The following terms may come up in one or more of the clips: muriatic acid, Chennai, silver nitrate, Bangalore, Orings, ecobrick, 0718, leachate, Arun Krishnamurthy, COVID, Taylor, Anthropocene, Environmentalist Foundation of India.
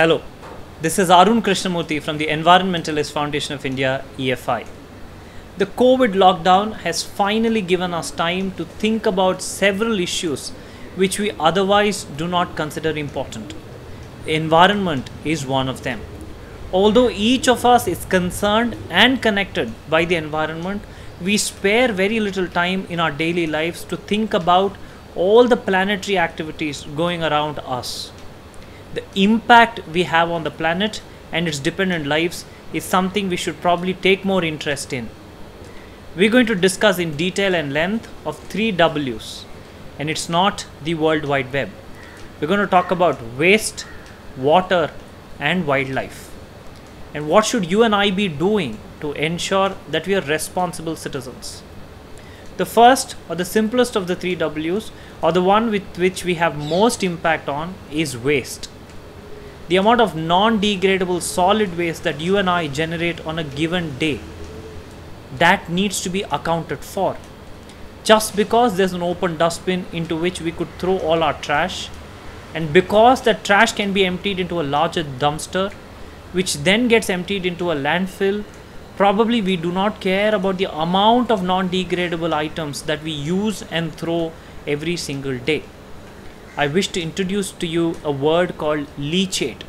Hello, this is Arun Krishnamurthy from the Environmentalist Foundation of India, EFI. The COVID lockdown has finally given us time to think about several issues which we otherwise do not consider important. The environment is one of them. Although each of us is concerned and connected by the environment, we spare very little time in our daily lives to think about all the planetary activities going around us. The impact we have on the planet and its dependent lives is something we should probably take more interest in. We're going to discuss in detail and length of 3 W's, and it's not the World Wide Web. We're going to talk about waste, water and wildlife. And what should you and I be doing to ensure that we are responsible citizens? The first, or the simplest of the 3 W's, or the one with which we have most impact on, is waste. The amount of non-degradable solid waste that you and I generate on a given day, that needs to be accounted for. Just because there's an open dustbin into which we could throw all our trash, and because that trash can be emptied into a larger dumpster, which then gets emptied into a landfill, probably we do not care about the amount of non-degradable items that we use and throw every single day. I wish to introduce to you a word called leachate.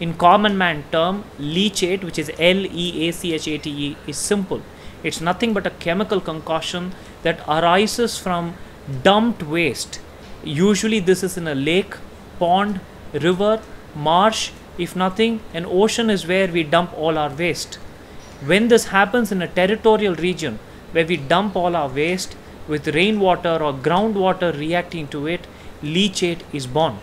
In common man term, leachate, which is L-E-A-C-H-A-T-E, is simple. It's nothing but a chemical concoction that arises from dumped waste. Usually this is in a lake, pond, river, marsh. If nothing, an ocean is where we dump all our waste. When this happens in a territorial region where we dump all our waste, with rainwater or groundwater reacting to it, leachate is born.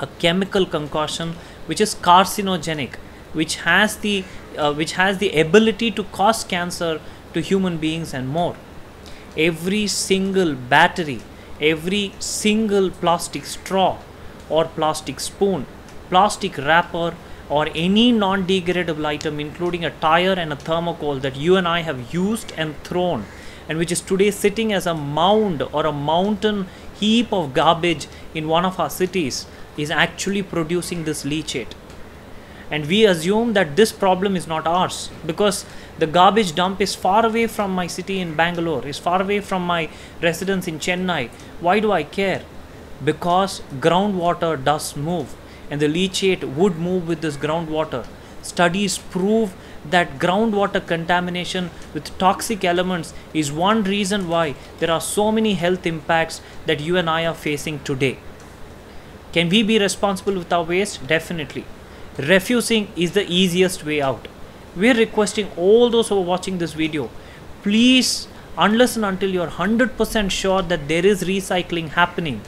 A chemical concoction which is carcinogenic, which has the ability to cause cancer to human beings and more. Every single battery, every single plastic straw or plastic spoon, plastic wrapper, or any non-degradable item, including a tire and a thermocol that you and I have used and thrown, and which is today sitting as a mound or a mountain heap of garbage in one of our cities, is actually producing this leachate. And we assume that this problem is not ours because the garbage dump is far away from my city in Bangalore, is far away from my residence in Chennai. Why do I care? Because groundwater does move, and the leachate would move with this groundwater. Studies prove that groundwater contamination with toxic elements is one reason why there are so many health impacts that you and I are facing today. Can we be responsible with our waste? Definitely. Refusing is the easiest way out. We're requesting all those who are watching this video, please, unless and until you're 100% sure that there is recycling happening,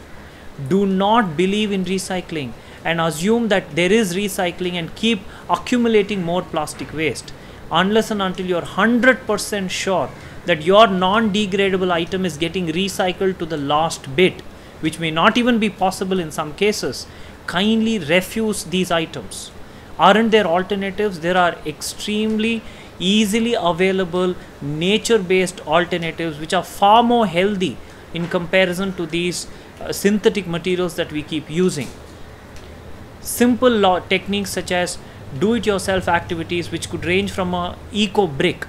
do not believe in recycling and assume that there is recycling and keep accumulating more plastic waste. Unless and until you're 100% sure that your non-degradable item is getting recycled to the last bit, which may not even be possible in some cases, kindly refuse these items. Aren't there alternatives? There are extremely easily available nature-based alternatives which are far more healthy in comparison to these synthetic materials that we keep using. Simple techniques such as do-it-yourself activities, which could range from an eco-brick.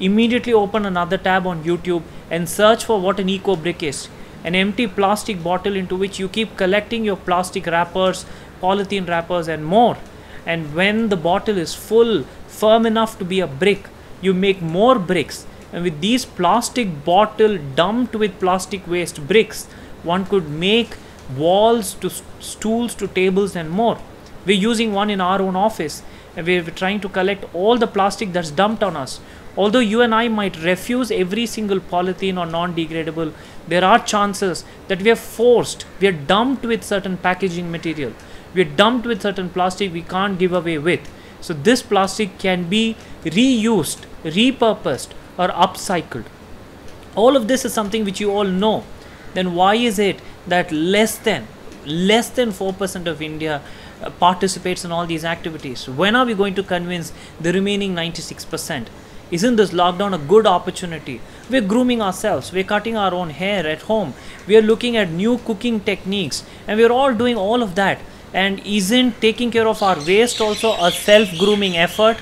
Immediately open another tab on YouTube and search for what an eco-brick is. An empty plastic bottle into which you keep collecting your plastic wrappers, polythene wrappers and more. And when the bottle is full, firm enough to be a brick, you make more bricks. And with these plastic bottle dumped with plastic waste bricks, one could make walls to stools to tables and more. We're using one in our own office and we're trying to collect all the plastic that's dumped on us. Although you and I might refuse every single polythene or non-degradable, there are chances that we are dumped with certain packaging material, we're dumped with certain plastic we can't give away with. So this plastic can be reused, repurposed or upcycled. All of this is something which you all know. Then why is it that less than 4% of India participates in all these activities? When are we going to convince the remaining 96%? Isn't this lockdown a good opportunity? We're grooming ourselves, we're cutting our own hair at home, we're looking at new cooking techniques, and we're all doing all of that. And isn't taking care of our waste also a self-grooming effort?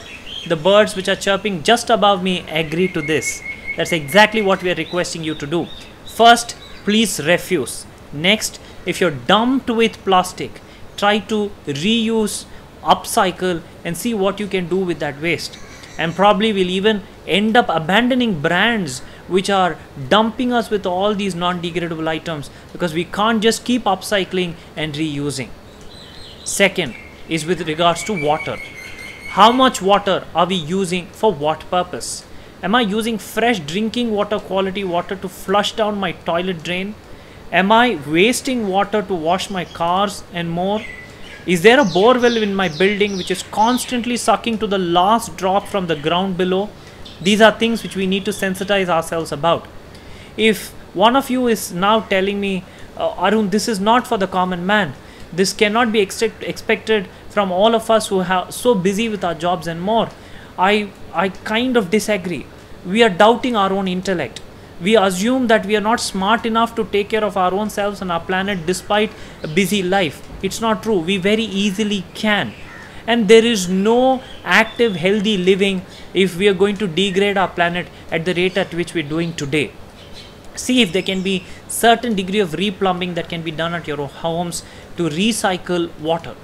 The birds which are chirping just above me agree to this. That's exactly what we are requesting you to do. First, please refuse. Next, if you're dumped with plastic, try to reuse, upcycle, and see what you can do with that waste. And probably we'll even end up abandoning brands which are dumping us with all these non-degradable items, because we can't just keep upcycling and reusing. Second is with regards to water. How much water are we using for what purpose? Am I using fresh drinking water, quality water to flush down my toilet drain? Am I wasting water to wash my cars and more? Is there a borewell in my building which is constantly sucking to the last drop from the ground below? These are things which we need to sensitize ourselves about. If one of you is now telling me, Arun, this is not for the common man. This cannot be expected from all of us who are so busy with our jobs and more. I kind of disagree. We are doubting our own intellect. We assume that we are not smart enough to take care of our own selves and our planet despite a busy life. It's not true. We very easily can. And there is no active healthy living if we are going to degrade our planet at the rate at which we're doing today. See if there can be certain degree of replumbing that can be done at your homes to recycle water.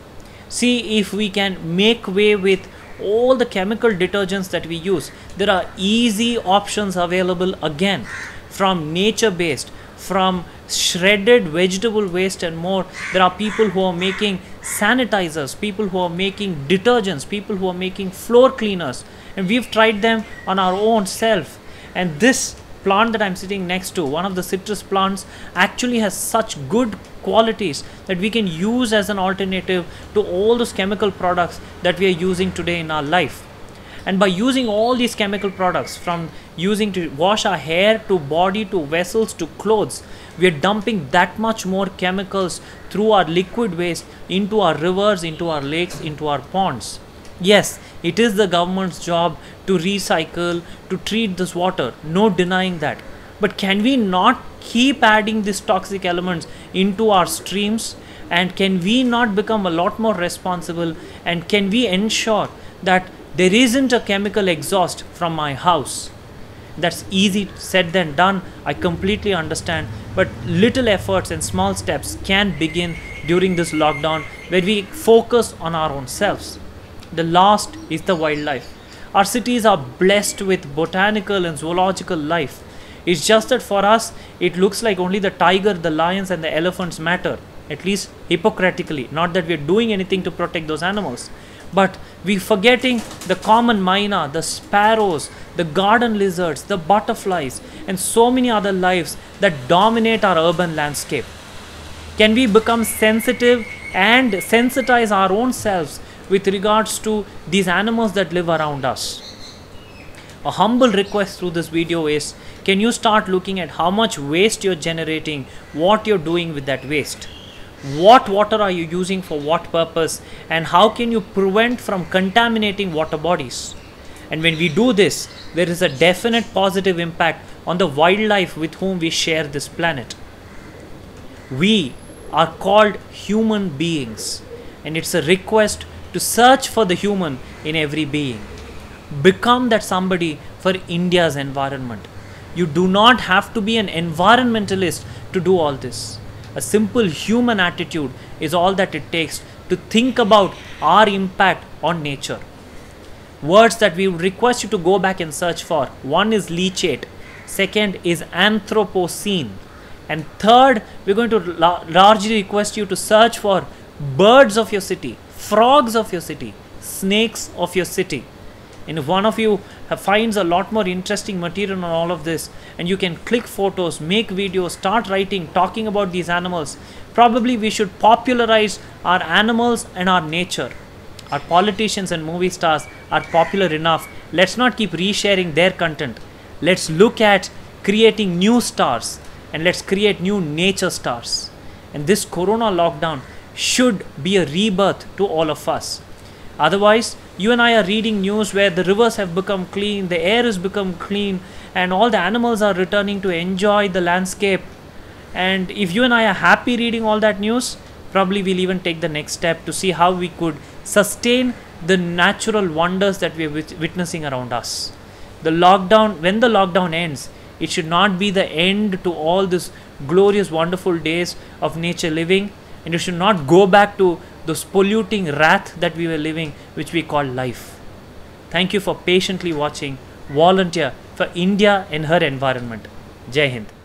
See if we can make way with all the chemical detergents that we use. There are easy options available again, from nature-based, from shredded vegetable waste and more. There are people who are making sanitizers, people who are making detergents, people who are making floor cleaners, and we've tried them on our own self. And this plant that I'm sitting next to, one of the citrus plants, actually has such good qualities that we can use as an alternative to all those chemical products that we are using today in our life. And by using all these chemical products, from using to wash our hair, to body, to vessels, to clothes, we are dumping that much more chemicals through our liquid waste into our rivers, into our lakes, into our ponds. Yes, it is the government's job to recycle, to treat this water, no denying that. But can we not keep adding these toxic elements into our streams? And can we not become a lot more responsible? And can we ensure that there isn't a chemical exhaust from my house? That's easy said than done, I completely understand. But little efforts and small steps can begin during this lockdown where we focus on our own selves. The last is the wildlife. Our cities are blessed with botanical and zoological life. It's just that for us, it looks like only the tiger, the lions and the elephants matter, at least hypocritically. Not that we're doing anything to protect those animals, but we're forgetting the common myna, the sparrows, the garden lizards, the butterflies and so many other lives that dominate our urban landscape. Can we become sensitive and sensitize our own selves with regards to these animals that live around us? A humble request through this video is, can you start looking at how much waste you're generating, what you're doing with that waste? What water are you using for what purpose, and how can you prevent from contaminating water bodies? And when we do this, there is a definite positive impact on the wildlife with whom we share this planet. We are called human beings, and it's a request to search for the human in every being. Become that somebody for India's environment. You do not have to be an environmentalist to do all this. A simple human attitude is all that it takes to think about our impact on nature. Words that we would request you to go back and search for. One is leachate. Second is Anthropocene. And third, we're going to largely request you to search for birds of your city, frogs of your city, snakes of your city. And if one of you finds a lot more interesting material on all of this, and you can click photos, make videos, start writing, talking about these animals. Probably we should popularize our animals and our nature. Our politicians and movie stars are popular enough. Let's not keep resharing their content. Let's look at creating new stars, and let's create new nature stars. And this corona lockdown should be a rebirth to all of us. Otherwise, you and I are reading news where the rivers have become clean, the air has become clean, and all the animals are returning to enjoy the landscape. And if you and I are happy reading all that news, Probably we'll even take the next step to see how we could sustain the natural wonders that we are witnessing around us. The lockdown, when the lockdown ends, it should not be the end to all these glorious, wonderful days of nature living, and it should not go back to those polluting wrath that we were living, which we call life. Thank you for patiently watching. Volunteer for India and her environment. Jai Hind.